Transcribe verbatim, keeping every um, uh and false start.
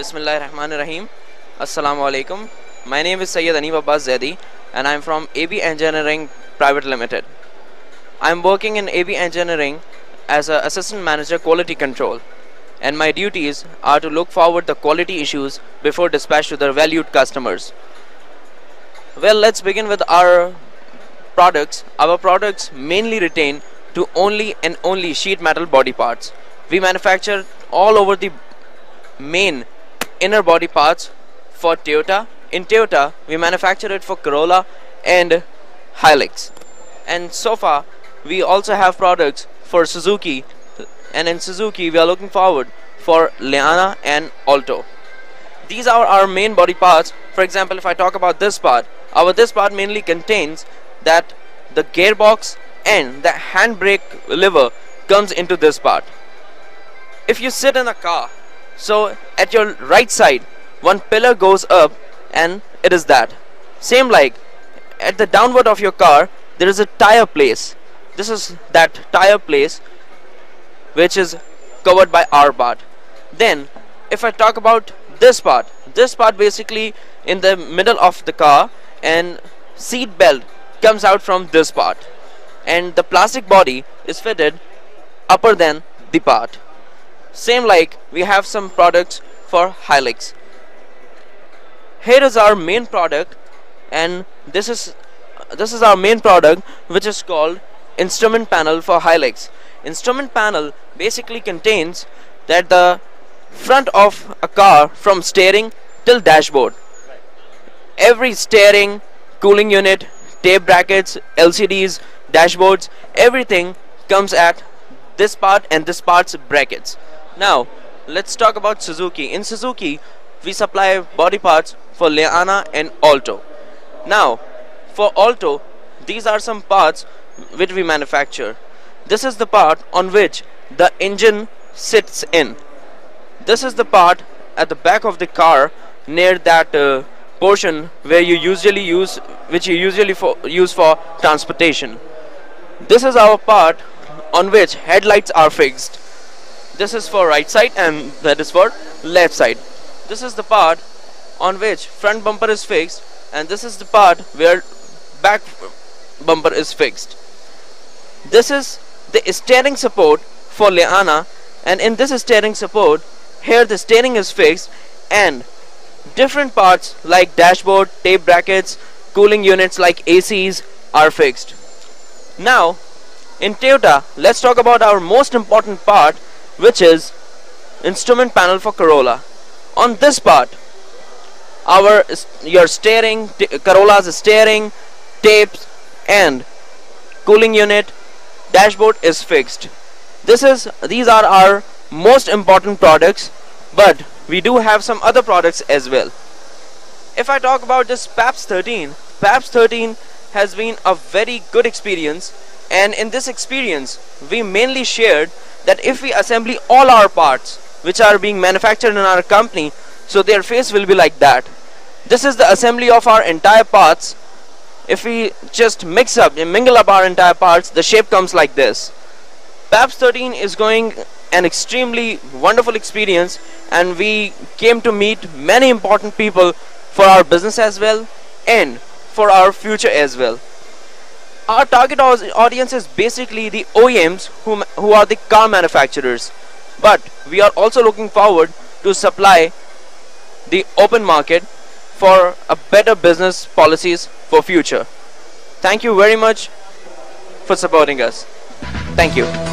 Bismillahirrahmanirrahim. Assalamu alaikum. My name is Syed Aneeb Abbas Zaidi and I am from A B Engineering Private Limited. I am working in A B Engineering as an Assistant Manager Quality Control, and my duties are to look forward the quality issues before dispatch to their valued customers. Well, let's begin with our products. Our products mainly retain to only and only sheet metal body parts. We manufacture all over the main inner body parts for Toyota. In Toyota, we manufacture it for Corolla and Hilux. And so far, we also have products for Suzuki, and in Suzuki, we are looking forward for Liana and Alto. These are our main body parts. For example, if I talk about this part, our this part mainly contains that the gearbox and the handbrake lever comes into this part. If you sit in a car, so at your right side, one pillar goes up and it is that. Same like at the downward of your car, there is a tire place. This is that tire place which is covered by our part. Then if I talk about this part, this part basically in the middle of the car, and seat belt comes out from this part, and the plastic body is fitted upper than the part. Same like we have some products for Hilux. Here is our main product, and this is this is our main product, which is called instrument panel for Hilux. Instrument panel basically contains that the front of a car from steering till dashboard. Every steering, cooling unit, tape brackets, L C Ds, dashboards, everything comes at this part and this part's brackets. Now let's talk about Suzuki. In Suzuki, we supply body parts for Liana and Alto. Now for Alto, these are some parts which we manufacture. This is the part on which the engine sits in. This is the part at the back of the car near that uh, portion where you usually use which you usually for, use for transportation. This is our part on which headlights are fixed. This is for right side and that is for left side. This is the part on which front bumper is fixed, and this is the part where back bumper is fixed. This is the steering support for Liana, and in this steering support here the steering is fixed, and different parts like dashboard, tape brackets, cooling units like A Cs are fixed. Now in Toyota, let's talk about our most important part, which is instrument panel for Corolla. On this part, our your steering, Corolla's steering, tapes and cooling unit, dashboard is fixed. This is these are our most important products, but we do have some other products as well. If I talk about this PAPS thirteen, PAPS thirteen has been a very good experience, and in this experience we mainly shared that if we assemble all our parts which are being manufactured in our company, so their face will be like that. This is the assembly of our entire parts. If we just mix up and mingle up our entire parts, the shape comes like this. PAPS thirteen is going an extremely wonderful experience, and we came to meet many important people for our business as well and for our future as well. Our target audience is basically the O E Ms who, who are the car manufacturers, but we are also looking forward to supply the open market for a better business policies for future. Thank you very much for supporting us. Thank you.